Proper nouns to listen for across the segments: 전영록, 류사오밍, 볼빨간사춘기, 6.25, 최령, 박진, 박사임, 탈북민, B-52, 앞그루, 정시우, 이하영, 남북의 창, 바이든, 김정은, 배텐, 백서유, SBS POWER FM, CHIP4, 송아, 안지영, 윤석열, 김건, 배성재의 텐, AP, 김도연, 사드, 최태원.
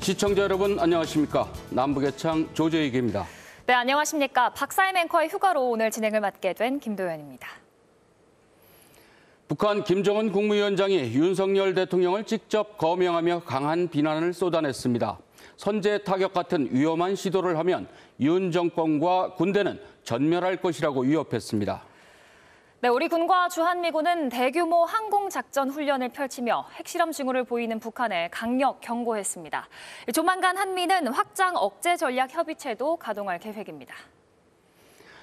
시청자 여러분 안녕하십니까. 남북의 창 조재익입니다. 네, 안녕하십니까. 박사임 앵커의 휴가로 오늘 진행을 맡게 된 김도연입니다. 북한 김정은 국무위원장이 윤석열 대통령을 직접 거명하며 강한 비난을 쏟아냈습니다. 선제 타격 같은 위험한 시도를 하면 윤 정권과 군대는 전멸할 것이라고 위협했습니다. 네, 우리 군과 주한미군은 대규모 항공작전 훈련을 펼치며 핵실험 징후를 보이는 북한에 강력 경고했습니다. 조만간 한미는 확장 억제 전략 협의체도 가동할 계획입니다.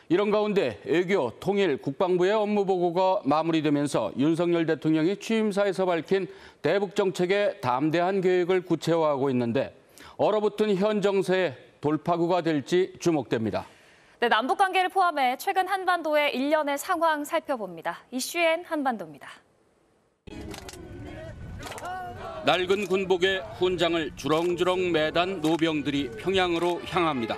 이런 가운데 외교, 통일, 국방부의 업무 보고가 마무리되면서 윤석열 대통령이 취임사에서 밝힌 대북 정책의 담대한 계획을 구체화하고 있는데 얼어붙은 현 정세의 돌파구가 될지 주목됩니다. 네, 남북 관계를 포함해 최근 한반도의 일련의 상황 살펴봅니다. 이슈엔 한반도입니다. 낡은 군복에 훈장을 주렁주렁 매단 노병들이 평양으로 향합니다.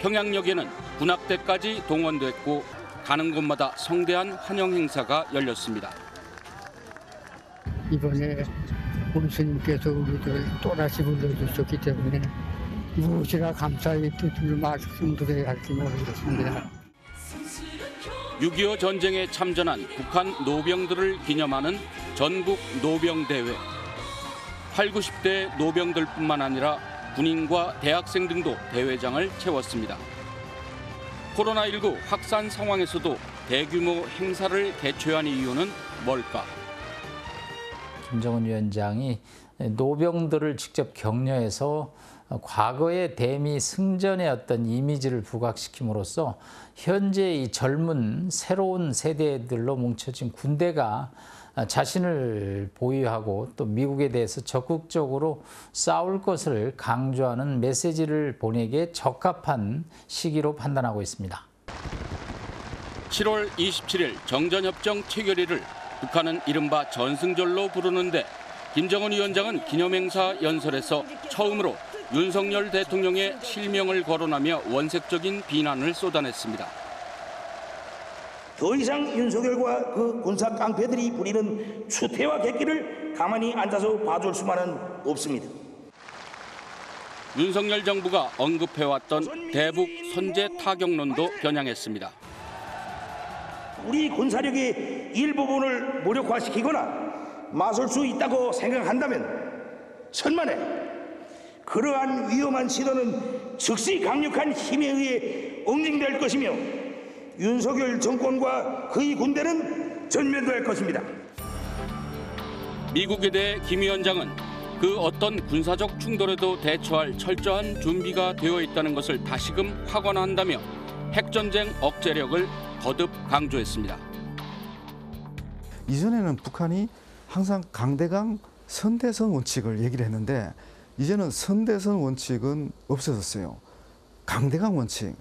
평양역에는 군악대까지 동원됐고 가는 곳마다 성대한 환영 행사가 열렸습니다. 이번에 우리 스님께서 우리들 또다시 불러주셨기 때문에 무엇이라 감사의 뜻을 말씀드려야 할지 모르겠습니다. 6.25 전쟁에 참전한 북한 노병들을 기념하는 전국 노병대회. 8, 90대 노병들뿐만 아니라 군인과 대학생 등도 대회장을 채웠습니다. 코로나19 확산 상황에서도 대규모 행사를 개최한 이유는 뭘까? 김정은 위원장이 노병들을 직접 격려해서 과거의 대미 승전의 어떤 이미지를 부각시킴으로써 현재 이 젊은 새로운 세대들로 뭉쳐진 군대가 자신을 보유하고 또 미국에 대해서 적극적으로 싸울 것을 강조하는 메시지를 보내기에 적합한 시기로 판단하고 있습니다. 7월 27일 정전협정 체결일을 북한은 이른바 전승절로 부르는데 김정은 위원장은 기념행사 연설에서 처음으로 윤석열 대통령의 실명을 거론하며 원색적인 비난을 쏟아냈습니다. 더 이상 윤석열과 그 군사 깡패들이 부리는 추태와 객기를 가만히 앉아서 봐줄 수만은 없습니다. 윤석열 정부가 언급해왔던 대북 선제 타격론도 겨냥했습니다. 우리 군사력의 일부분을 무력화시키거나 맞설 수 있다고 생각한다면 천만에 그러한 위험한 시도는 즉시 강력한 힘에 의해 응징될 것이며 윤석열 정권과 그의 군대는 전면될 것입니다. 미국에 대해 김 위원장은 그 어떤 군사적 충돌에도 대처할 철저한 준비가 되어 있다는 것을 다시금 확언한다며 핵전쟁 억제력을 거듭 강조했습니다. 이전에는 북한이 항상 강대강 선대선 원칙을 얘기를 했는데 이제는 선대선 원칙은 없어졌어요. 강대강 원칙.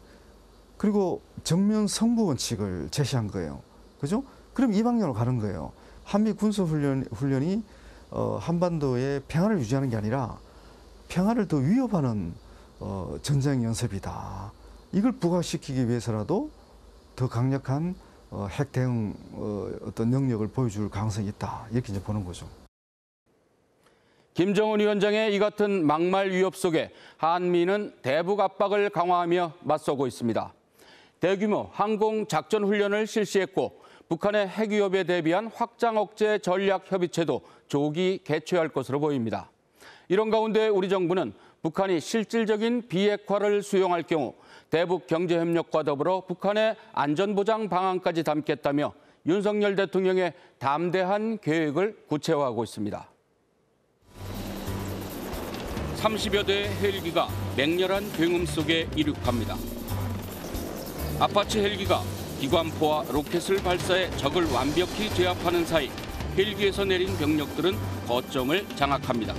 그리고 정면 성부 원칙을 제시한 거예요. 그죠? 그럼 이 방향으로 가는 거예요. 한미 군사훈련이 한반도의 평화를 유지하는 게 아니라 평화를 더 위협하는 전쟁 연습이다. 이걸 부각시키기 위해서라도 더 강력한 핵 대응 어떤 능력을 보여줄 가능성이 있다. 이렇게 이제 보는 거죠. 김정은 위원장의 이 같은 막말 위협 속에 한미는 대북 압박을 강화하며 맞서고 있습니다. 대규모 항공작전훈련을 실시했고 북한의 핵 위협에 대비한 확장 억제 전략 협의체도 조기 개최할 것으로 보입니다. 이런 가운데 우리 정부는 북한이 실질적인 비핵화를 수용할 경우 대북 경제협력과 더불어 북한의 안전보장 방안까지 담겠다며 윤석열 대통령의 담대한 계획을 구체화하고 있습니다. 30여 대의 헬기가 맹렬한 굉음 속에 이륙합니다. 아파치 헬기가 기관포와 로켓을 발사해 적을 완벽히 제압하는 사이 헬기에서 내린 병력들은 거점을 장악합니다.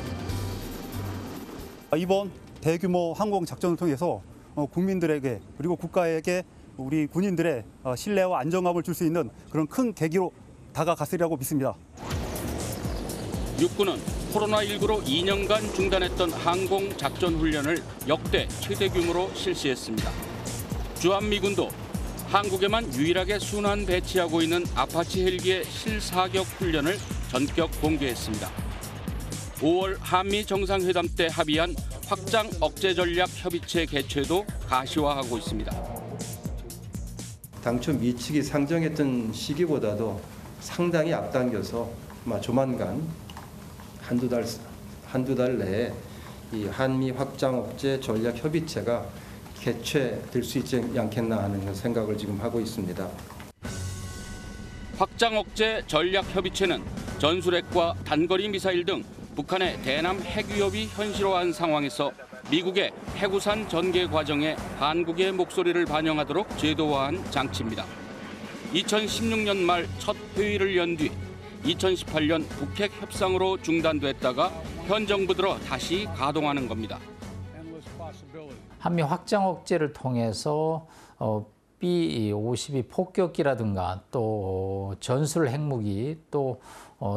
이번 대규모 항공작전을 통해서 국민들에게 그리고 국가에게 우리 군인들의 신뢰와 안정감을 줄 수 있는 그런 큰 계기로 다가갔으리라고 믿습니다. 육군은 코로나19로 2년간 중단했던 항공작전훈련을 역대 최대 규모로 실시했습니다. 주한미군도 한국에만 유일하게 순환 배치하고 있는 아파치 헬기의 실사격 훈련을 전격 공개했습니다. 5월 한미 정상회담 때 합의한 확장 억제 전략 협의체 개최도 가시화하고 있습니다. 당초 미측이 상정했던 시기보다도 상당히 앞당겨서 조만간 한두 달 내에 이 한미 확장 억제 전략 협의체가 개최될 수 있지 않겠나 하는 생각을 지금 하고 있습니다. 확장 억제 전략 협의체는 전술핵과 단거리 미사일 등 북한의 대남 핵 위협이 현실화한 상황에서 미국의 핵우산 전개 과정에 한국의 목소리를 반영하도록 제도화한 장치입니다. 2016년 말 첫 회의를 연 뒤 2018년 북핵 협상으로 중단됐다가 현 정부 들어 다시 가동하는 겁니다. 한미 확장 억제를 통해서 B-52 폭격기라든가 또 전술 핵무기 또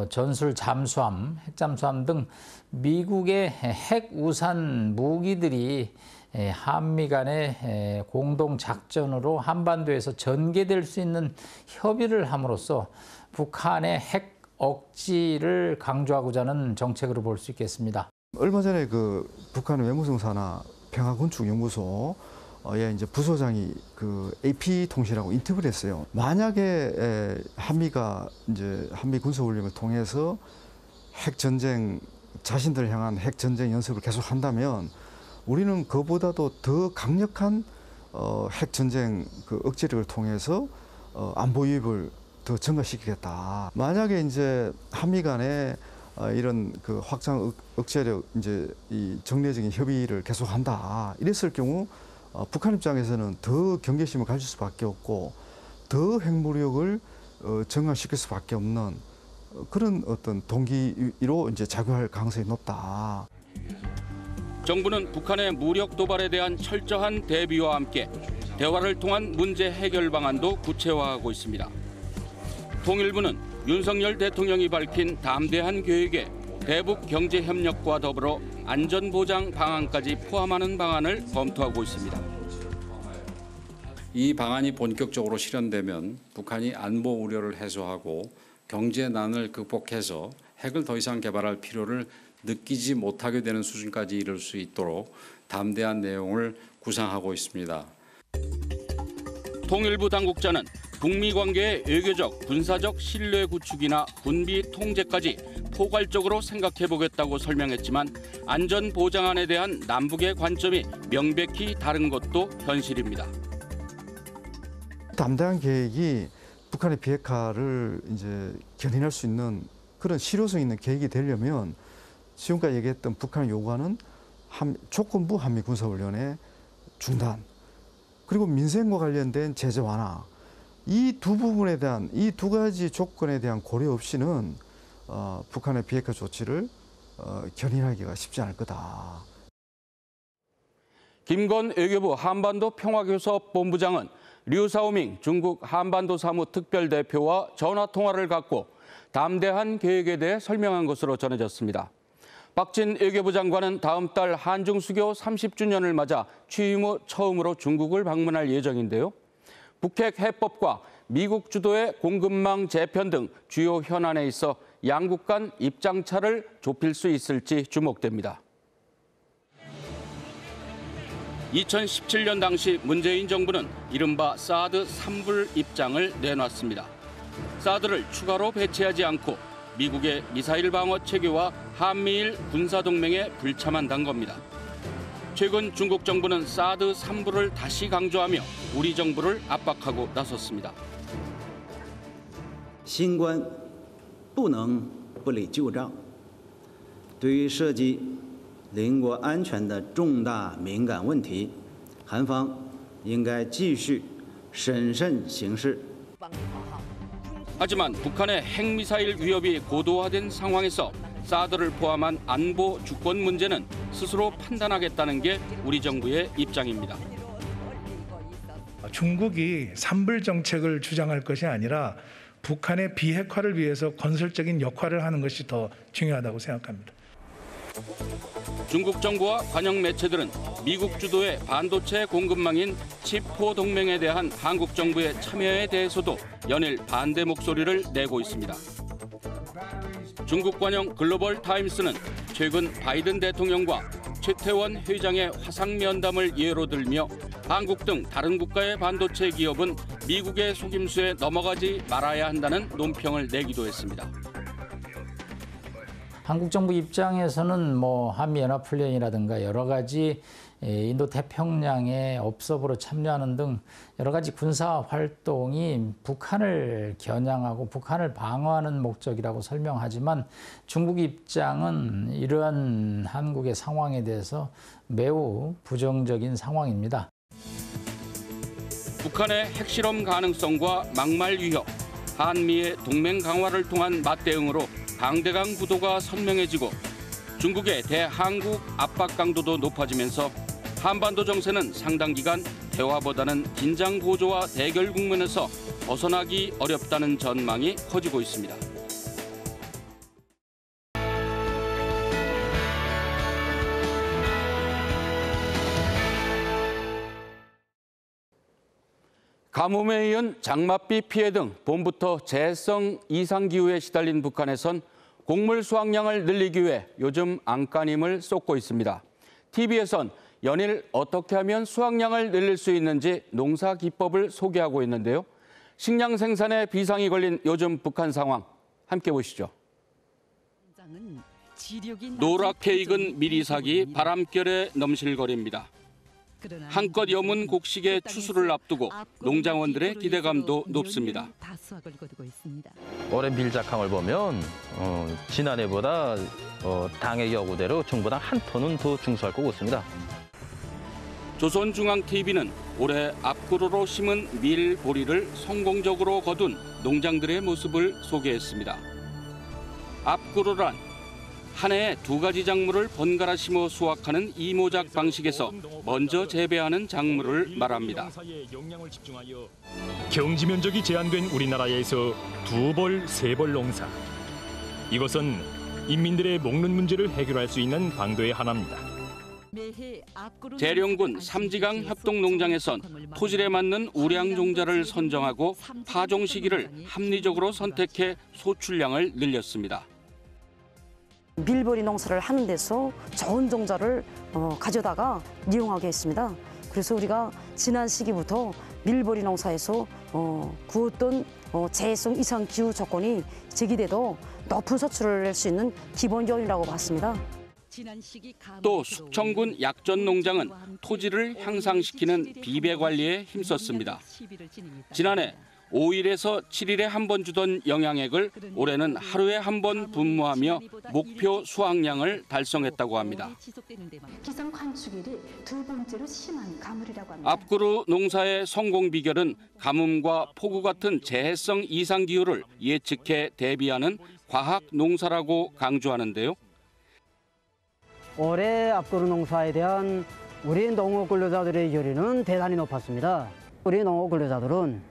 전술 잠수함, 핵잠수함 등 미국의 핵우산 무기들이 한미 간의 공동작전으로 한반도에서 전개될 수 있는 협의를 함으로써 북한의 핵 억지를 강조하고자 하는 정책으로 볼 수 있겠습니다. 얼마 전에 북한의 외무성사나 평화건축연구소 이제 부소장이 AP 통신하고 인터뷰를 했어요. 만약에 한미가 이제 한미 군사훈련을 통해서 핵전쟁 자신들 향한 핵전쟁 연습을 계속 한다면 우리는 그보다도 더 강력한 핵전쟁 억제력을 통해서 안보 위협을 더 증가시키겠다. 만약에 이제 한미 간에 이런 확장 억제력 이제 이 정례적인 협의를 계속한다. 이랬을 경우 북한 입장에서는 더 경계심을 가질 수밖에 없고 더 핵무력을 증가시킬 수밖에 없는 그런 어떤 동기로 이제 작용할 가능성이 높다. 정부는 북한의 무력 도발에 대한 철저한 대비와 함께 대화를 통한 문제 해결 방안도 구체화하고 있습니다. 통일부는 윤석열 대통령이 밝힌 담대한 계획에 대북 경제 협력과 더불어 안전 보장 방안까지 포함하는 방안을 검토하고 있습니다. 이 방안이 본격적으로 실현되면 북한이 안보 우려를 해소하고 경제난을 극복해서 핵을 더 이상 개발할 필요를 느끼지 못하게 되는 수준까지 이룰 수 있도록 담대한 내용을 구상하고 있습니다. 통일부 당국자는 북미 관계의 외교적, 군사적 신뢰 구축이나 군비 통제까지 포괄적으로 생각해보겠다고 설명했지만 안전 보장안에 대한 남북의 관점이 명백히 다른 것도 현실입니다. 담대한 계획이 북한의 비핵화를 이제 견인할 수 있는 그런 실효성 있는 계획이 되려면 지금까지 얘기했던 북한의 요구하는 조건부 한미 군사훈련의 중단 그리고 민생과 관련된 제재 완화 이 두 부분에 대한 이 두 가지 조건에 대한 고려 없이는 북한의 비핵화 조치를 견인하기가 쉽지 않을 거다. 김건 외교부 한반도 평화교섭 본부장은 류사오밍 중국 한반도 사무 특별대표와 전화 통화를 갖고 담대한 계획에 대해 설명한 것으로 전해졌습니다. 박진 외교부 장관은 다음 달 한중 수교 30주년을 맞아 취임 후 처음으로 중국을 방문할 예정인데요. 북핵 해법과 미국 주도의 공급망 재편 등 주요 현안에 있어 양국 간 입장차를 좁힐 수 있을지 주목됩니다. 2017년 당시 문재인 정부는 이른바 사드 3불 입장을 내놨습니다. 사드를 추가로 배치하지 않고 미국의 미사일 방어 체계와 한미일 군사동맹에 불참한다는 겁니다. 최근 중국 정부는 사드 3불을 다시 강조하며 우리 정부를 압박하고 나섰습니다. 신관 不能不理旧账。对于涉及邻国安全的重大敏感问题，韩方应该继续审慎行事。 하지만 북한의 핵미사일 위협이 고도화된 상황에서 사드를 포함한 안보 주권 문제는 스스로 판단하겠다는 게 우리 정부의 입장입니다. 중국이 삼불 정책을 주장할 것이 아니라 북한의 비핵화를 위해서 건설적인 역할을 하는 것이 더 중요하다고 생각합니다. 중국 정부와 관영 매체들은 미국 주도의 반도체 공급망인 CHIP4 동맹에 대한 한국 정부의 참여에 대해서도 연일 반대 목소리를 내고 있습니다. 중국 관영 글로벌 타임스는 최근 바이든 대통령과 최태원 회장의 화상면담을 예로 들며 한국 등 다른 국가의 반도체 기업은 미국의 속임수에 넘어가지 말아야 한다는 논평을 내기도 했습니다. 한국 정부 입장에서는 한미연합훈련이라든가 여러 가지 인도태평양의 업섭으로 참여하는 등 여러 가지 군사 활동이 북한을 겨냥하고 북한을 방어하는 목적이라고 설명하지만 중국 입장은 이러한 한국의 상황에 대해서 매우 부정적인 상황입니다. 북한의 핵실험 가능성과 막말 위협, 한미의 동맹 강화를 통한 맞대응으로 강대강 구도가 선명해지고 중국의 대한국 압박 강도도 높아지면서 한반도 정세는 상당 기간 대화보다는 긴장 고조와 대결 국면에서 벗어나기 어렵다는 전망이 커지고 있습니다. 가뭄에 이은 장맛비 피해 등 봄부터 재해성 이상기후에 시달린 북한에선 곡물 수확량을 늘리기 위해 요즘 안간힘을 쏟고 있습니다. TV에선 연일 어떻게 하면 수확량을 늘릴 수 있는지 농사 기법을 소개하고 있는데요. 식량 생산에 비상이 걸린 요즘 북한 상황 함께 보시죠. 노랗게 익은 미리삭이 바람결에 넘실거립니다. 한껏 여문 곡식의 추수를 앞두고 농장원들의 기대감도 높습니다. 올해 밀작황을 보면 지난해보다 당의 여구대로 정부당 한 톤은 더 중수할 것 같습니다. 조선중앙TV는 올해 앞구로로 심은 밀 보리를 성공적으로 거둔 농장들의 모습을 소개했습니다. 앞구로란 한 해에 두 가지 작물을 번갈아 심어 수확하는 이모작 방식에서 먼저 재배하는 작물을 말합니다. 경지 면적이 제한된 우리나라에서 두 벌, 세 벌 농사. 이것은 인민들의 먹는 문제를 해결할 수 있는 방도의 하나입니다. 재령군 삼지강 협동농장에선 토질에 맞는 우량 종자를 선정하고 파종 시기를 합리적으로 선택해 소출량을 늘렸습니다. 밀보리 농사를 하는 데서 좋은 종자를 가져다가 이용하게 했습니다. 그래서 우리가 지난 시기부터 밀보리 농사에서 구웠던 재해성 이상 기후 조건이 제기돼도 높은 서출을 낼 수 있는 기본 요인이라고 봤습니다. 또 숙청군 약전 농장은 토지를 향상시키는 비배 관리에 힘썼습니다. 지난해 5일에서 7일에 한 번 주던 영양액을 올해는 하루에 한 번 분무하며 목표 수확량을 달성했다고 합니다. 앞구루 농사의 성공 비결은 가뭄과 폭우 같은 재해성 이상기후를 예측해 대비하는 과학 농사라고 강조하는데요. 올해 앞구루 농사에 대한 우리 농업 근로자들의 열의는 대단히 높았습니다. 우리 농업 근로자들은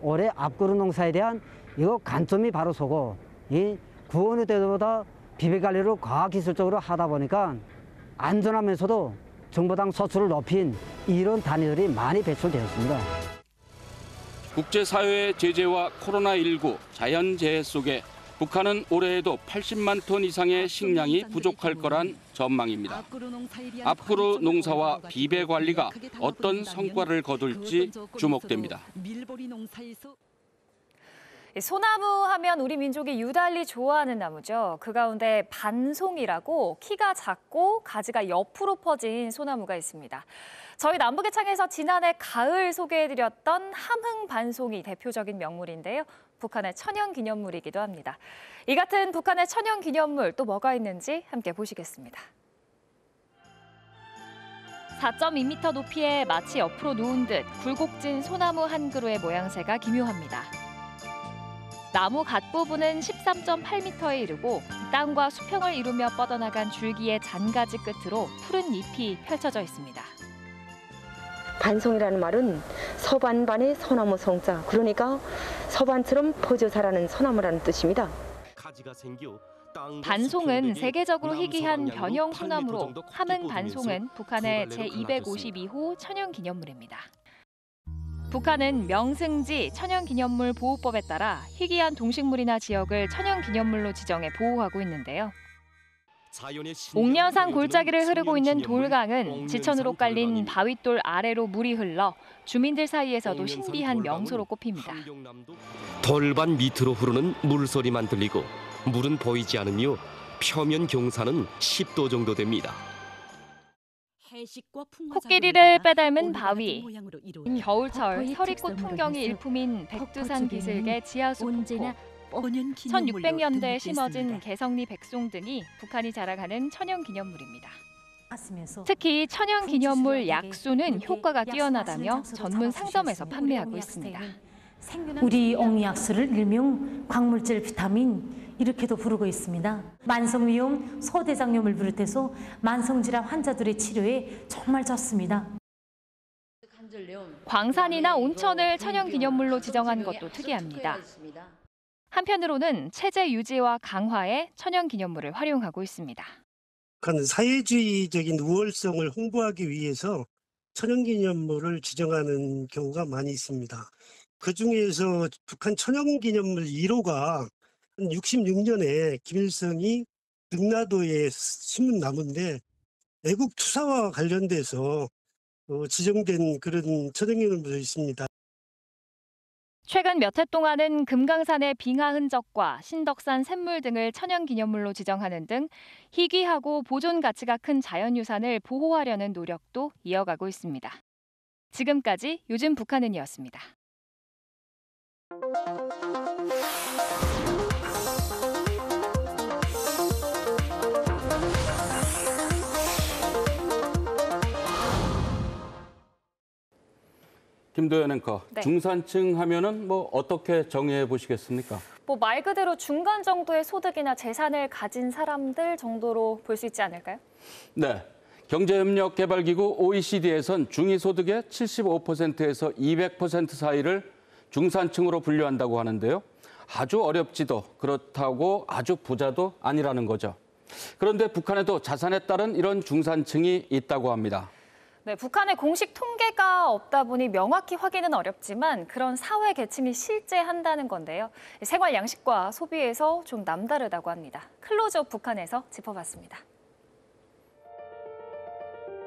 올해 앞구루 농사에 대한 이거 관점이 바로 서고 이 구원의 때보다 비배 관리를 과학기술적으로 하다 보니까 안전하면서도 정보당 서출을 높인 이런 단위들이 많이 배출되었습니다. 국제사회의 제재와 코로나19 자연재해 속에 북한은 올해에도 80만 톤 이상의 식량이 부족할 거란 전망입니다. 앞으로 농사와 비배 관리가 어떤 성과를 거둘지 주목됩니다. 소나무 하면 우리 민족이 유달리 좋아하는 나무죠. 그 가운데 반송이라고 키가 작고 가지가 옆으로 퍼진 소나무가 있습니다. 저희 남북의 창에서 지난해 가을 소개해드렸던 함흥반송이 대표적인 명물인데요. 북한의 천연기념물이기도 합니다. 이 같은 북한의 천연기념물 또 뭐가 있는지 함께 보시겠습니다. 4.2m 높이에 마치 옆으로 누운 듯 굴곡진 소나무 한 그루의 모양새가 기묘합니다. 나무 갓 부분은 13.8m에 이르고 땅과 수평을 이루며 뻗어나간 줄기의 잔가지 끝으로 푸른 잎이 펼쳐져 있습니다. 반송이라는 말은 서반반의 소나무 성자, 그러니까 서반처럼 퍼져 자라는 소나무라는 뜻입니다. 반송은 세계적으로 희귀한 변형 소나무로 함흥 반송은 북한의 제252호 천연기념물입니다. 북한은 명승지 천연기념물 보호법에 따라 희귀한 동식물이나 지역을 천연기념물로 지정해 보호하고 있는데요. 옥녀산 골짜기를 흐르고 있는 돌강은 지천으로 깔린 바윗돌 아래로 물이 흘러 주민들 사이에서도 신비한 명소로 꼽힙니다. 돌반 밑으로 흐르는 물소리만 들리고 물은 보이지 않으며 표면 경사는 10도 정도 됩니다. 코끼리를 빼닮은 바위, 겨울철 서리꽃 풍경이 일품인 백두산 비슬계 지하수 폭포, 1600년대에 심어진 개성리 백송 등이 북한이 자랑하는 천연기념물입니다. 특히 천연기념물 약수는 효과가 뛰어나다며 전문 상점에서 판매하고 있습니다. 우리 옥약수를 일명 광물질 비타민 이렇게도 부르고 있습니다. 만성위염, 소대장염을 비롯해서 만성질환 환자들의 치료에 정말 좋습니다. 광산이나 온천을 천연기념물로 지정한 것도 특이합니다. 한편으로는 체제 유지와 강화에 천연기념물을 활용하고 있습니다. 북한은 사회주의적인 우월성을 홍보하기 위해서 천연기념물을 지정하는 경우가 많이 있습니다. 그중에서 북한 천연기념물 1호가 66년에 김일성이 능라도에 심은 나무인데 애국 투사와 관련돼서 지정된 그런 천연기념물도 있습니다. 최근 몇 해 동안은 금강산의 빙하 흔적과 신덕산 샘물 등을 천연기념물로 지정하는 등 희귀하고 보존 가치가 큰 자연유산을 보호하려는 노력도 이어가고 있습니다. 지금까지 요즘 북한은이었습니다. 김도연 앵커, 네. 중산층 하면은 어떻게 정의해 보시겠습니까? 말 그대로 중간 정도의 소득이나 재산을 가진 사람들 정도로 볼 수 있지 않을까요? 네. 경제협력개발기구 OECD에선 중위소득의 75%에서 200% 사이를 중산층으로 분류한다고 하는데요. 아주 어렵지도 그렇다고 아주 부자도 아니라는 거죠. 그런데 북한에도 자산에 따른 이런 중산층이 있다고 합니다. 네, 북한의 공식 통계가 없다 보니 명확히 확인은 어렵지만 그런 사회 계층이 실제 한다는 건데요. 생활 양식과 소비에서 좀 남다르다고 합니다. 클로즈업 북한에서 짚어봤습니다.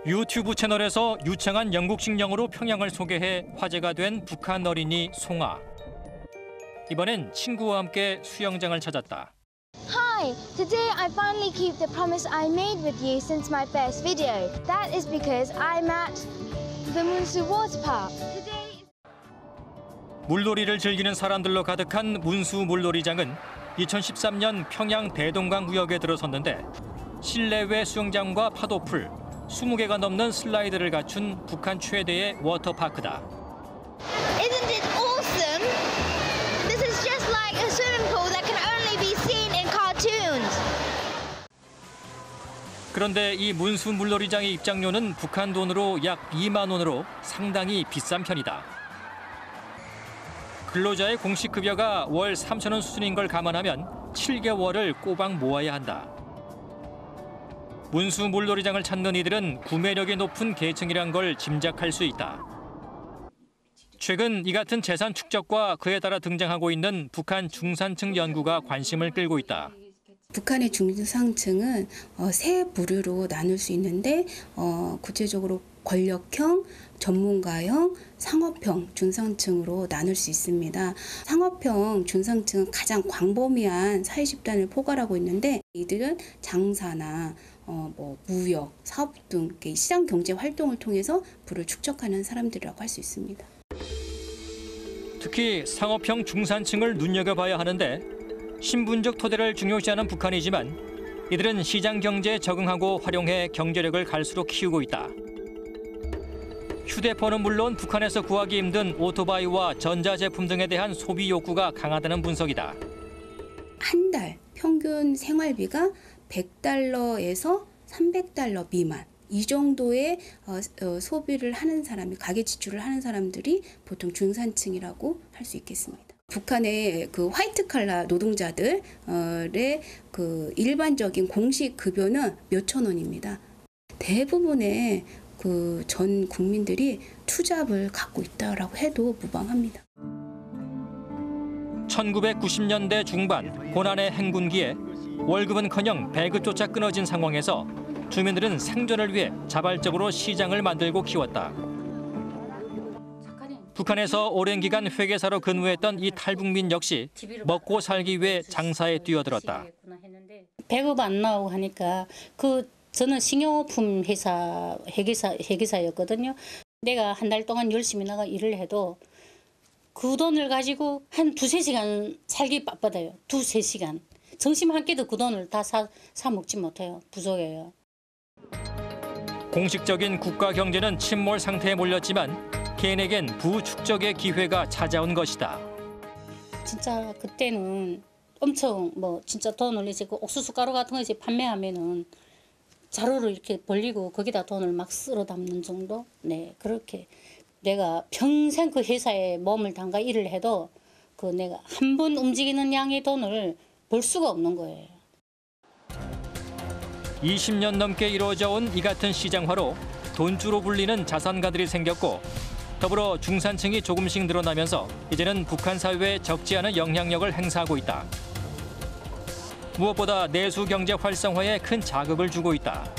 유튜브 채널에서 유창한 영국식 영어로 평양을 소개해 화제가 된 북한 어린이 송아. 이번엔 친구와 함께 수영장을 찾았다. Hi, today I finally keep the promise I made with you since my first video. That is because I'm at the Munsu Water Park. 물놀이를 즐기는 사람들로 가득한 문수 물놀이장은 2013년 평양 대동강 구역에 들어섰는데 실내외 수영장과 파도풀, 20개가 넘는 슬라이드를 갖춘 북한 최대의 워터파크다. Isn't it awesome? This is just like a swimming pool that can only be seen in cartoons. 그런데 이 문수 물놀이장의 입장료는 북한 돈으로 약 2만 원으로 상당히 비싼 편이다. 근로자의 공식 급여가 월 3천 원 수준인 걸 감안하면 7개월을 꼬박 모아야 한다. 문수 물놀이장을 찾는 이들은 구매력이 높은 계층이란 걸 짐작할 수 있다. 최근 이 같은 재산 축적과 그에 따라 등장하고 있는 북한 중산층 연구가 관심을 끌고 있다. 북한의 중산층은 세 부류로 나눌 수 있는데 구체적으로 권력형, 전문가형, 상업형 중산층으로 나눌 수 있습니다. 상업형 중산층은 가장 광범위한 사회집단을 포괄하고 있는데 이들은 장사나 무역, 사업 등 시장 경제 활동을 통해서 부를 축적하는 사람들이라고 할 수 있습니다. 특히 상업형 중산층을 눈여겨봐야 하는데 신분적 토대를 중요시하는 북한이지만 이들은 시장 경제에 적응하고 활용해 경제력을 갈수록 키우고 있다. 휴대폰은 물론 북한에서 구하기 힘든 오토바이와 전자제품 등에 대한 소비 욕구가 강하다는 분석이다. 한 달 평균 생활비가 100달러에서 300달러 미만 이 정도의 소비를 하는 사람이 가계 지출을 하는 사람들이 보통 중산층이라고 할 수 있겠습니다. 북한의 그 화이트 칼라 노동자들의 그 일반적인 공식 급여는 몇천 원입니다. 대부분의 그 전 국민들이 투잡을 갖고 있다라고 해도 무방합니다. 1990년대 중반 고난의 행군기에 월급은커녕 배급조차 끊어진 상황에서 주민들은 생존을 위해 자발적으로 시장을 만들고 키웠다. 북한에서 오랜 기간 회계사로 근무했던 이 탈북민 역시 먹고 살기 위해 장사에 뛰어들었다. 배급 안 나오고 하니까 저는 식료품 회사 회계사였거든요. 내가 한 달 동안 열심히 나가 일을 해도 그 돈을 가지고 한 두세 시간 살기 바빠요. 두세 시간. 점심 한 끼도 그 돈을 다 사 먹지 못해요. 부족해요. 공식적인 국가 경제는 침몰 상태에 몰렸지만 개인에겐 부축적의 기회가 찾아온 것이다. 진짜 그때는 엄청 진짜 돈을 이제 그 옥수수 가루 같은 거 이제 판매하면은 자루를 이렇게 벌리고 거기다 돈을 막 쓸어 담는 정도? 네, 그렇게 내가 평생 그 회사에 몸을 담가 일을 해도 내가 한 번 움직이는 양의 돈을 벌 수가 없는 거예요. 20년 넘게 이루어져 온 이 같은 시장화로 돈주로 불리는 자산가들이 생겼고 더불어 중산층이 조금씩 늘어나면서 이제는 북한 사회에 적지 않은 영향력을 행사하고 있다. 무엇보다 내수 경제 활성화에 큰 자극을 주고 있다.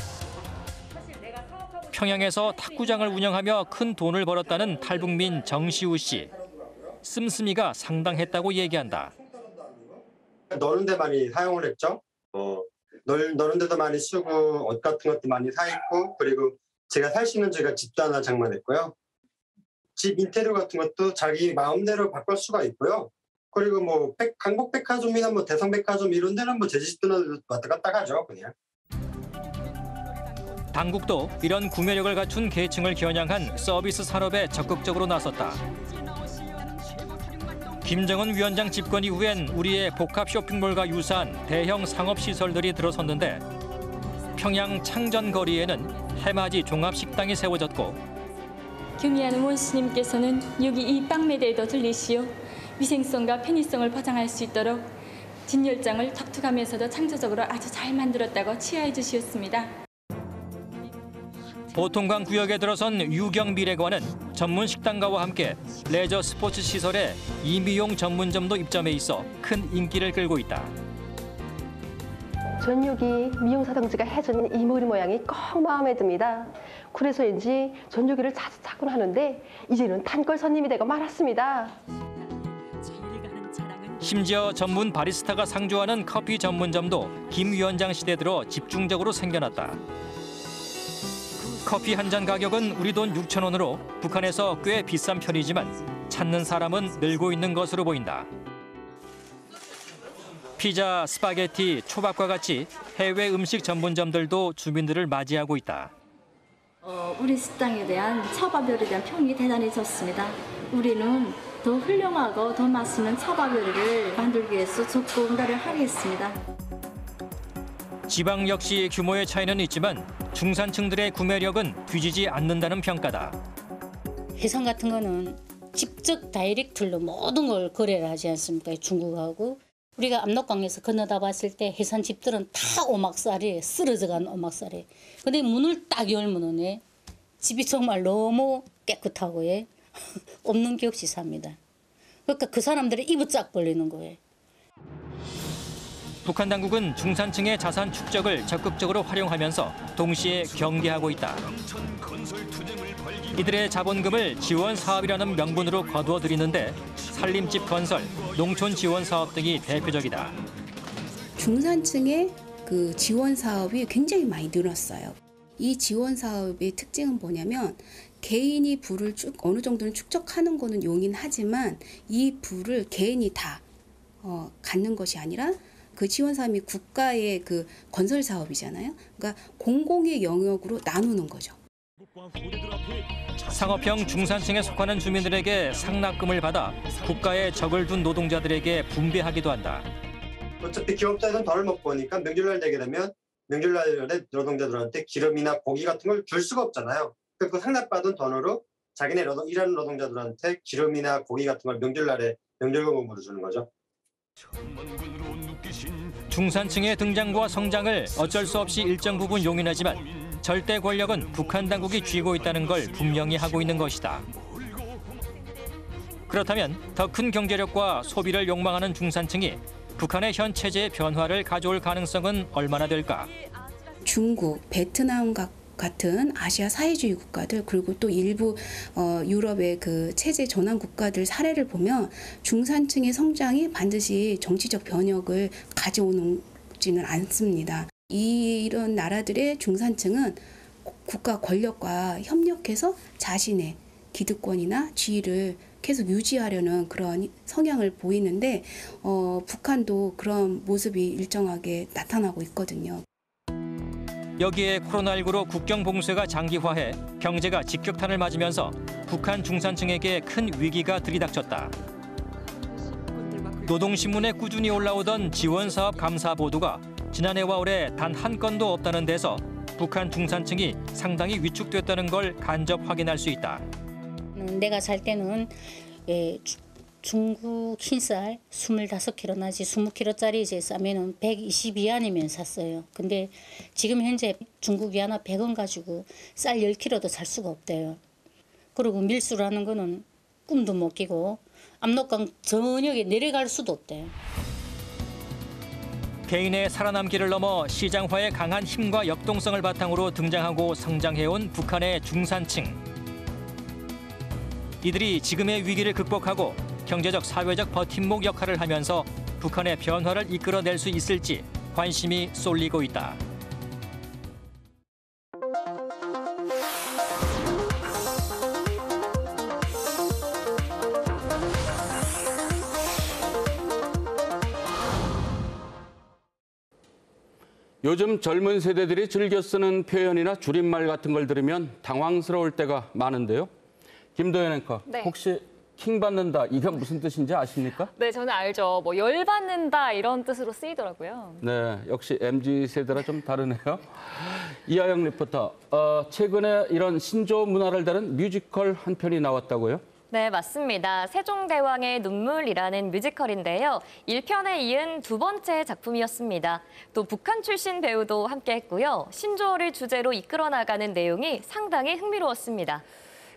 평양에서 탁구장을 운영하며 큰 돈을 벌었다는 탈북민 정시우 씨. 씀씀이가 상당했다고 얘기한다. 너는 데 많이 사용을 했죠. 너는 데도 많이 쓰고 옷 같은 것도 많이 사 있고 그리고 제가 살 수 있는 집도 하나 장만했고요. 집 인테리어 같은 것도 자기 마음대로 바꿀 수가 있고요. 그리고 강북 백화점이나 대성 백화점 이런 데는 제 집도 왔다 갔다 가죠, 그냥. 당국도 이런 구매력을 갖춘 계층을 겨냥한 서비스 산업에 적극적으로 나섰다. 김정은 위원장 집권 이후엔 우리의 복합 쇼핑몰과 유사한 대형 상업시설들이 들어섰는데 평양 창전 거리에는 해맞이 종합식당이 세워졌고 경의하는 원수님께서는 여기 이 빵매대에도 들리시오. 위생성과 편의성을 보장할 수 있도록 진열장을 탁투하면서도 창조적으로 아주 잘 만들었다고 치하해 주시었습니다. 보통강 구역에 들어선 유경미래관은 전문 식당가와 함께 레저 스포츠 시설에 임의용 전문점도 입점해 있어 큰 인기를 끌고 있다. 전유기 미용사당지가 해준 이 머리 모양이 꼭 마음에 듭니다. 그래서인지 전유기를 자주 찾곤 하는데 이제는 단골 손님이 되고 말았습니다. 심지어 전문 바리스타가 상주하는 커피 전문점도 김 위원장 시대 들어 집중적으로 생겨났다. 커피 한 잔 가격은 우리 돈 6,000원으로 북한에서 꽤 비싼 편이지만 찾는 사람은 늘고 있는 것으로 보인다. 피자, 스파게티, 초밥과 같이 해외 음식 전문점들도 주민들을 맞이하고 있다. 우리 식당에 대한 처밥열에 대한 평이 대단히 좋습니다. 우리는 더 훌륭하고 더 맛있는 차밥 요리를 만들기 위해서 적극 응가를 하겠습니다. 지방 역시 규모의 차이는 있지만 중산층들의 구매력은 뒤지지 않는다는 평가다. 해상 같은 거는 직접 다이렉트로 모든 걸 거래를 하지 않습니까? 중국하고. 우리가 압록강에서 건너다 봤을 때 해산 집들은 다 오막살이에요. 쓰러져간 오막살이에요. 근데 문을 딱 열면 집이 정말 너무 깨끗하고 없는 게 없이 삽니다. 그러니까 그 사람들의 입을 쫙 벌리는 거예요. 북한 당국은 중산층의 자산 축적을 적극적으로 활용하면서 동시에 경계하고 있다. 이들의 자본금을 지원 사업이라는 명분으로 거두어들이는데 살림집 건설, 농촌 지원 사업 등이 대표적이다. 중산층의 지원 사업이 굉장히 많이 늘었어요. 이 지원 사업의 특징은 뭐냐면 개인이 부를 어느 정도는 축적하는 거는 용인하지만 이 부를 개인이 다 갖는 것이 아니라 그 지원 사업이 국가의 건설 사업이잖아요. 그러니까 공공의 영역으로 나누는 거죠. 상업형 중산층에 속하는 주민들에게 상납금을 받아 국가에 적을 둔 노동자들에게 분배하기도 한다. 어차피 기업자는 덜 먹고 오니까 명절날 되게 되면 명절날에 노동자들한테 기름이나 고기 같은 걸 줄 수가 없잖아요. 그 상납받은 돈으로 자기네 일하는 노동자들한테 기름이나 고기 같은 걸 명절날에 명절공으로 주는 거죠. 중산층의 등장과 성장을 어쩔 수 없이 일정 부분 용인하지만 절대 권력은 북한 당국이 쥐고 있다는 걸 분명히 하고 있는 것이다. 그렇다면 더 큰 경제력과 소비를 욕망하는 중산층이 북한의 현 체제의 변화를 가져올 가능성은 얼마나 될까? 중국, 베트남 같은 아시아 사회주의 국가들, 그리고 또 일부 유럽의 그 체제 전환 국가들 사례를 보면 중산층의 성장이 반드시 정치적 변혁을 가져오지는 않습니다. 이런 나라들의 중산층은 국가 권력과 협력해서 자신의 기득권이나 지위를 계속 유지하려는 그런 성향을 보이는데 북한도 그런 모습이 일정하게 나타나고 있거든요. 여기에 코로나19로 국경 봉쇄가 장기화해 경제가 직격탄을 맞으면서 북한 중산층에게 큰 위기가 들이닥쳤다. 노동신문에 꾸준히 올라오던 지원사업 감사 보도가 지난해와 올해 단 한 건도 없다는 데서 북한 중산층이 상당히 위축됐다는 걸 간접 확인할 수 있다. 내가 살 때는 중국 흰쌀 25kg 나지 20kg짜리 이제 싸면은 120위안이면 샀어요. 근데 지금 현재 중국 위안화 100원 가지고 쌀 10kg도 살 수가 없대요. 그리고 밀수라는 거는 꿈도 못 끼고 압록강 전역에 내려갈 수도 없대요. 개인의 살아남기를 넘어 시장화의 강한 힘과 역동성을 바탕으로 등장하고 성장해온 북한의 중산층. 이들이 지금의 위기를 극복하고 경제적, 사회적 버팀목 역할을 하면서 북한의 변화를 이끌어낼 수 있을지 관심이 쏠리고 있다. 요즘 젊은 세대들이 즐겨 쓰는 표현이나 줄임말 같은 걸 들으면 당황스러울 때가 많은데요. 김도연 앵커, 네. 혹시 킹받는다, 이게 무슨 뜻인지 아십니까? 네, 저는 알죠. 뭐 열받는다 이런 뜻으로 쓰이더라고요. 네, 역시 MZ세대라 좀 다르네요. 이하영 리포터, 최근에 이런 신조 문화를 다룬 뮤지컬 한 편이 나왔다고요? 네, 맞습니다. 세종대왕의 눈물이라는 뮤지컬인데요. 1편에 이은 두 번째 작품이었습니다. 또 북한 출신 배우도 함께했고요. 신조어를 주제로 이끌어나가는 내용이 상당히 흥미로웠습니다.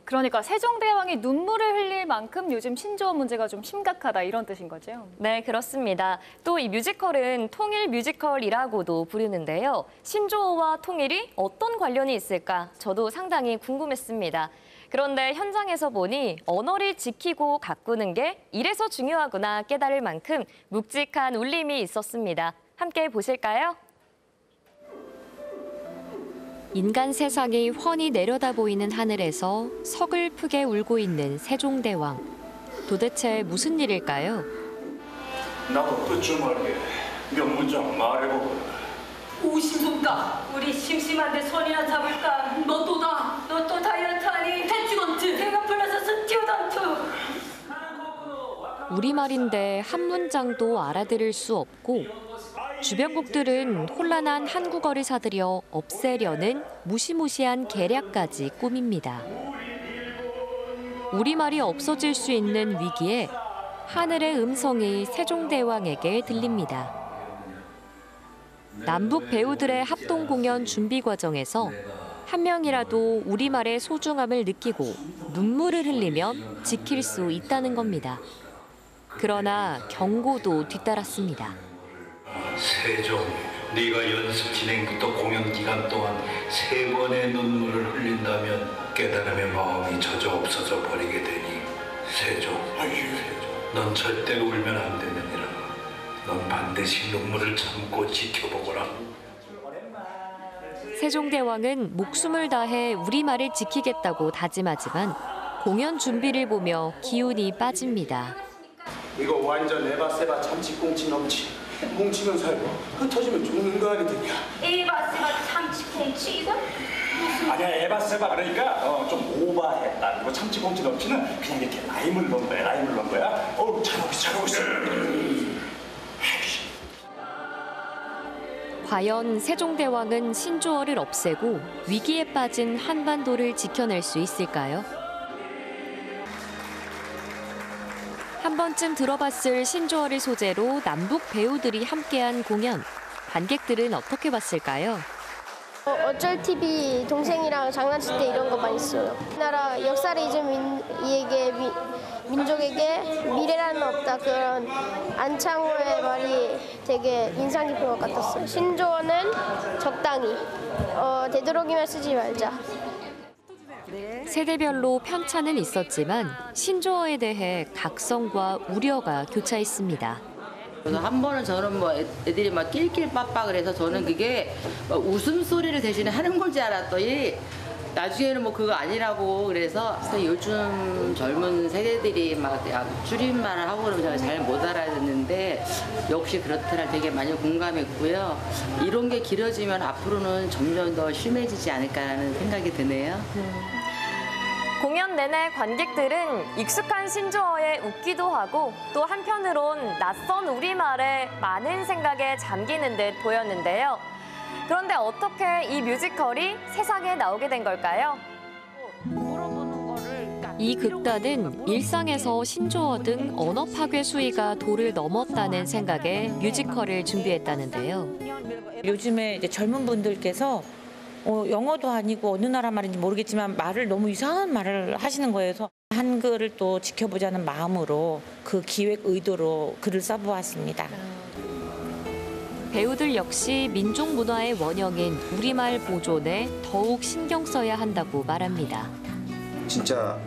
그러니까 세종대왕이 눈물을 흘릴 만큼 요즘 신조어 문제가 좀 심각하다 이런 뜻인 거죠? 네, 그렇습니다. 또 이 뮤지컬은 통일 뮤지컬이라고도 부르는데요. 신조어와 통일이 어떤 관련이 있을까? 저도 상당히 궁금했습니다. 그런데 현장에서 보니 언어를 지키고 가꾸는 게 이래서 중요하구나 깨달을 만큼 묵직한 울림이 있었습니다. 함께 보실까요? 인간 세상이 훤히 내려다 보이는 하늘에서 서글프게 울고 있는 세종대왕. 도대체 무슨 일일까요? 나도 듣지 말게 몇 문장 말해보거라. 오신손가 우리 심심한데 손이나 잡을까? 너 또 다이어트하니? 대추건트 생각 불러서 스튜던트. 우리말인데 한 문장도 알아들을 수 없고 주변국들은 혼란한 한국어를 사들여 없애려는 무시무시한 계략까지 꾸밉니다. 우리말이 없어질 수 있는 위기에 하늘의 음성이 세종대왕에게 들립니다. 남북 배우들의 합동 공연 준비 과정에서 한 명이라도 우리말의 소중함을 느끼고 눈물을 흘리면 지킬 수 있다는 겁니다. 그러나 경고도 뒤따랐습니다. 세종, 네가 연습 진행부터 공연 기간 동안 3번의 눈물을 흘린다면 깨달음의 마음이 젖어 없어져 버리게 되니 세종, 넌 절대로 울면 안 되느니라. 넌 반드시 눈물을 참고 지켜보거라. 세종대왕은 목숨을 다해 우리말을 지키겠다고 다짐하지만 공연 준비를 보며 기운이 빠집니다. 이거 완전 에바세바 참치꽁치 넘치. 뭉치면 살고 흩어지면 죽는 거 아니겠냐? 에바세바 참치꽁치 이건? 아니야, 에바세바 그러니까 좀 오바했다. 그리고 참치꽁치 넘치는 그냥 이렇게 라임을 넣은 거야. 어우, 잘하고 있어. 과연 세종대왕은 신조어를 없애고 위기에 빠진 한반도를 지켜낼 수 있을까요? 한 번쯤 들어봤을 신조어를 소재로 남북 배우들이 함께한 공연. 관객들은 어떻게 봤을까요? 어쩔 TV 동생이랑 장난칠 때 이런 거 많이 써요. 우리나라 역사를 좀 이해하게 민족에게 미래라는 없다, 그런 안창호의 말이 되게 인상 깊은 것 같았어요. 신조어는 적당히, 되도록이면 쓰지 말자. 세대별로 편차는 있었지만 신조어에 대해 각성과 우려가 교차했습니다. 그래서 한 번은 저는 뭐 애들이 막 낄낄빠빠 해서 저는 그게 웃음소리를 대신에 하는 건지 알았더니 나중에는 뭐 그거 아니라고. 그래서 요즘 젊은 세대들이 막 줄임말을 하고 그러면 제가 잘 못 알아듣는데 역시 그렇더라. 되게 많이 공감했고요. 이런 게 길어지면 앞으로는 점점 더 심해지지 않을까라는 생각이 드네요. 공연 내내 관객들은 익숙한 신조어에 웃기도 하고 또 한편으론 낯선 우리말에 많은 생각에 잠기는 듯 보였는데요. 그런데 어떻게 이 뮤지컬이 세상에 나오게 된 걸까요? 이 극단은 일상에서 신조어 등 언어 파괴 수위가 도를 넘었다는 생각에 뮤지컬을 준비했다는데요. 요즘에 이제 젊은 분들께서 영어도 아니고 어느 나라 말인지 모르겠지만 말을 너무 이상한 말을 하시는 거예요. 그래서 한글을 또 지켜보자는 마음으로 그 기획 의도로 글을 써보았습니다. 배우들 역시 민족 문화의 원형인 우리말 보존에 더욱 신경 써야 한다고 말합니다. 진짜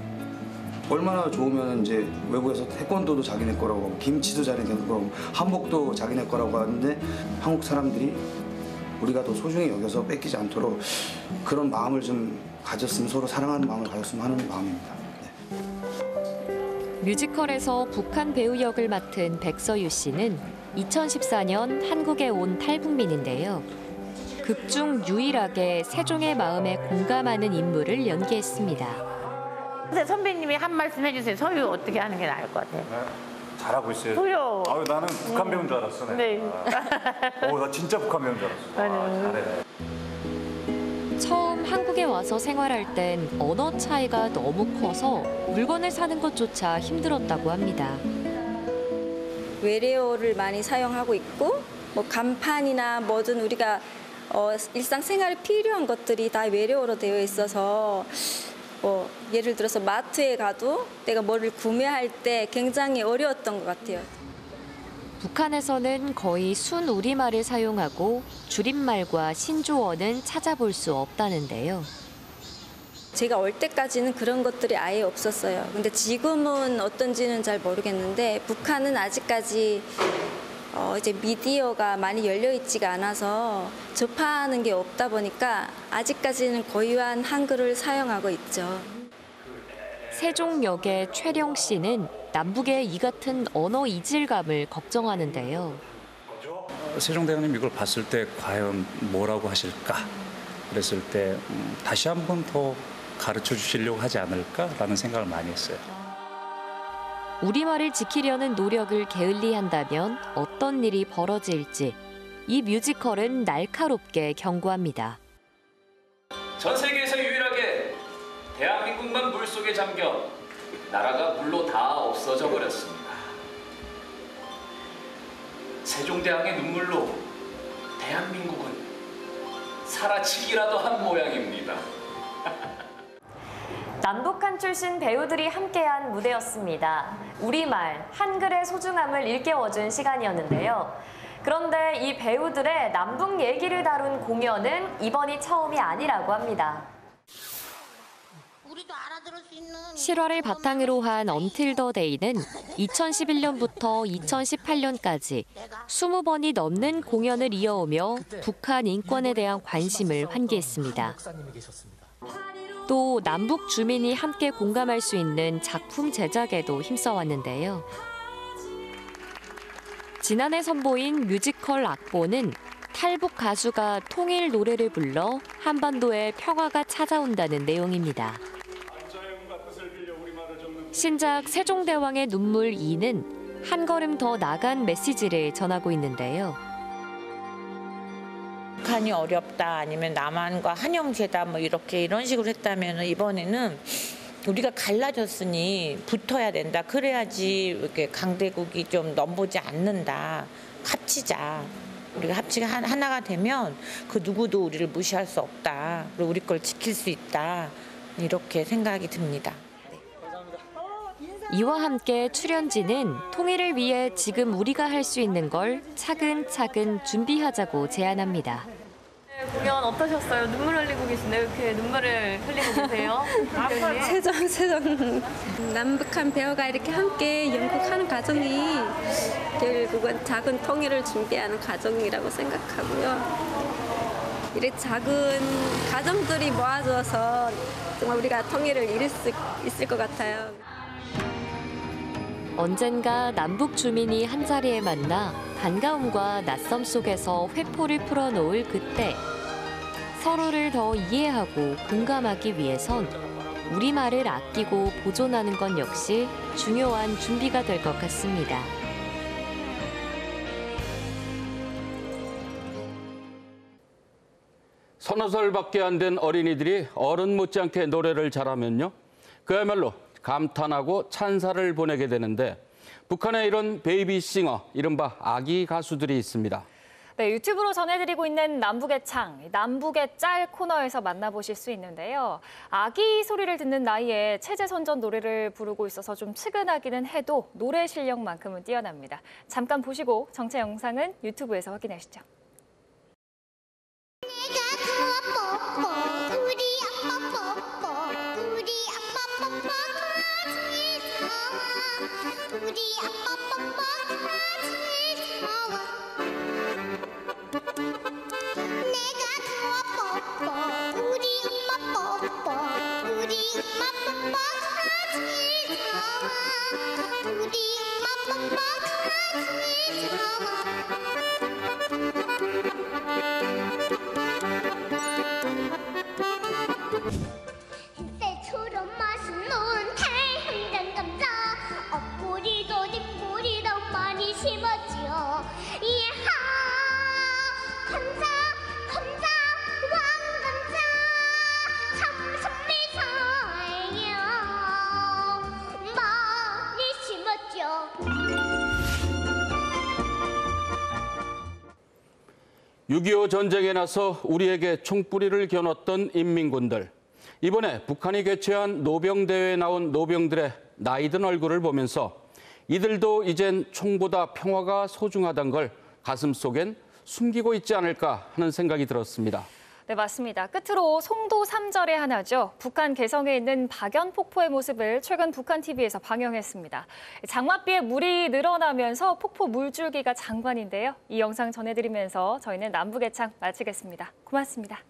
얼마나 좋으면 이제 외국에서 태권도도 자기네 거라고 하고 김치도 자기네 거라고 한복도 자기네 거라고 하는데 한국 사람들이 우리가 더 소중히 여겨서 뺏기지 않도록 그런 마음을 좀 가졌으면, 서로 사랑하는 마음을 가졌으면 하는 마음입니다. 네. 뮤지컬에서 북한 배우 역을 맡은 백서유 씨는 2014년 한국에 온 탈북민인데요. 극 중 유일하게 세종의 마음에 공감하는 인물을 연기했습니다. 근데 선배님이 한 말씀 해주세요. 서유 어떻게 하는 게 나을 것 같아요? 네. 잘하고 있어요. 소요. 아유, 나는 북한 배우인 줄 알았어. 네. 오, 나 진짜 북한 배우인 줄 알았어. 아, 잘해. 처음 한국에 와서 생활할 땐 언어 차이가 너무 커서 물건을 사는 것조차 힘들었다고 합니다. 외래어를 많이 사용하고 있고, 뭐 간판이나 뭐든 우리가 일상생활에 필요한 것들이 다 외래어로 되어 있어서. 예를 들어서 마트에 가도 내가 뭐를 구매할 때 굉장히 어려웠던 것 같아요. 북한에서는 거의 순 우리말을 사용하고 줄임말과 신조어는 찾아볼 수 없다는데요. 제가 올 때까지는 그런 것들이 아예 없었어요. 근데 지금은 어떤지는 잘 모르겠는데 북한은 아직까지 이제 미디어가 많이 열려있지가 않아서 접하는 게 없다 보니까 아직까지는 고유한 한글을 사용하고 있죠. 세종역의 최령 씨는 남북의 이 같은 언어 이질감을 걱정하는데요. 세종대왕님 이걸 봤을 때 과연 뭐라고 하실까? 그랬을 때 다시 한 번 더 가르쳐 주시려고 하지 않을까라는 생각을 많이 했어요. 우리말을 지키려는 노력을 게을리한다면 어떤 일이 벌어질지 이 뮤지컬은 날카롭게 경고합니다. 전 세계에서 유일하게 대한민국만 물속에 잠겨 나라가 물로 다 없어져 버렸습니다. 세종대왕의 눈물로 대한민국은 사라지기라도 한 모양입니다. 남북한 출신 배우들이 함께한 무대였습니다. 우리말, 한글의 소중함을 일깨워준 시간이었는데요. 그런데 이 배우들의 남북 얘기를 다룬 공연은 이번이 처음이 아니라고 합니다. 7월을 바탕으로 한 언틸 더 데이는 2011년부터 2018년까지 20번이 넘는 공연을 이어오며 북한 인권에 대한 관심을 환기했습니다. 또 남북 주민이 함께 공감할 수 있는 작품 제작에도 힘써왔는데요. 지난해 선보인 뮤지컬 악보는 탈북 가수가 통일 노래를 불러 한반도에 평화가 찾아온다는 내용입니다. 신작 세종대왕의 눈물 2는 한 걸음 더 나간 메시지를 전하고 있는데요. 북한이 어렵다, 아니면 남한과 한영제다, 뭐 이렇게 이런 식으로 했다면 이번에는 우리가 갈라졌으니 붙어야 된다. 그래야지 이렇게 강대국이 좀 넘보지 않는다. 합치자. 우리가 합치가 하나가 되면 그 누구도 우리를 무시할 수 없다. 그리고 우리 걸 지킬 수 있다. 이렇게 생각이 듭니다. 이와 함께 출연진은 통일을 위해 지금 우리가 할 수 있는 걸 차근차근 준비하자고 제안합니다. 공연 어떠셨어요? 눈물 흘리고 계시네요. 이렇게 눈물을 흘리고 계세요? 세종. 남북한 배우가 이렇게 함께 연극하는 과정이 결국은 작은 통일을 준비하는 과정이라고 생각하고요. 이렇게 작은 과정들이 모아져서 정말 우리가 통일을 이룰 수 있을 것 같아요. 언젠가 남북 주민이 한자리에 만나 반가움과 낯섦 속에서 회포를 풀어놓을 그때, 서로를 더 이해하고 공감하기 위해선 우리말을 아끼고 보존하는 건 역시 중요한 준비가 될 것 같습니다. 서너 살밖에 안 된 어린이들이 어른 못지않게 노래를 잘하면요, 그야말로 감탄하고 찬사를 보내게 되는데, 북한에 이런 베이비 싱어, 이른바 아기 가수들이 있습니다. 네, 유튜브로 전해드리고 있는 남북의 창, 남북의 짤 코너에서 만나보실 수 있는데요. 아기 소리를 듣는 나이에 체제선전 노래를 부르고 있어서 좀 측은하기는 해도 노래 실력만큼은 뛰어납니다. 잠깐 보시고 전체 영상은 유튜브에서 확인하시죠. (6.25) 전쟁에 나서 우리에게 총뿌리를 겨눴던 인민군들. 이번에 북한이 개최한 노병대회에 나온 노병들의 나이든 얼굴을 보면서 이들도 이젠 총보다 평화가 소중하단 걸 가슴 속엔 숨기고 있지 않을까 하는 생각이 들었습니다. 네, 맞습니다. 끝으로 송도 3절의 하나죠. 북한 개성에 있는 박연폭포의 모습을 최근 북한 TV에서 방영했습니다. 장맛비에 물이 늘어나면서 폭포 물줄기가 장관인데요. 이 영상 전해드리면서 저희는 남북의 창 마치겠습니다. 고맙습니다.